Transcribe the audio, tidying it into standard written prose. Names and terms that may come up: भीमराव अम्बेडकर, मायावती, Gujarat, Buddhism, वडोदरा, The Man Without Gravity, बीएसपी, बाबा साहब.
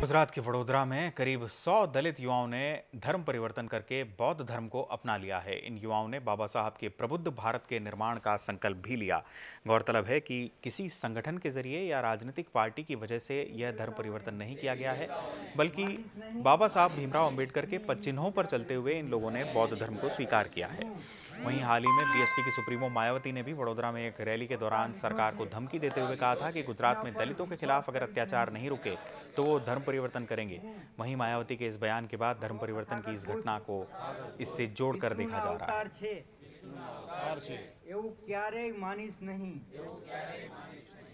गुजरात के वडोदरा में करीब 100 दलित युवाओं ने धर्म परिवर्तन करके बौद्ध धर्म को अपना लिया है। इन युवाओं ने बाबा साहब के प्रबुद्ध भारत के निर्माण का संकल्प भी लिया। गौरतलब है कि किसी संगठन के जरिए या राजनीतिक पार्टी की वजह से यह धर्म परिवर्तन नहीं किया गया है, बल्कि बाबा साहब भीमराव अम्बेडकर के पदचिन्हों पर चलते हुए इन लोगों ने बौद्ध धर्म को स्वीकार किया है। वहीं हाल ही में बीएसपी की सुप्रीमो मायावती ने भी वडोदरा में एक रैली के दौरान सरकार को धमकी देते हुए कहा था कि गुजरात में दलितों के खिलाफ अगर अत्याचार नहीं रुके तो वो धर्म परिवर्तन करेंगे। वहीं मायावती के इस बयान के बाद धर्म परिवर्तन की इस घटना को इससे जोड़कर देखा जा रहा है। एवं क्यारे मानिस नहीं।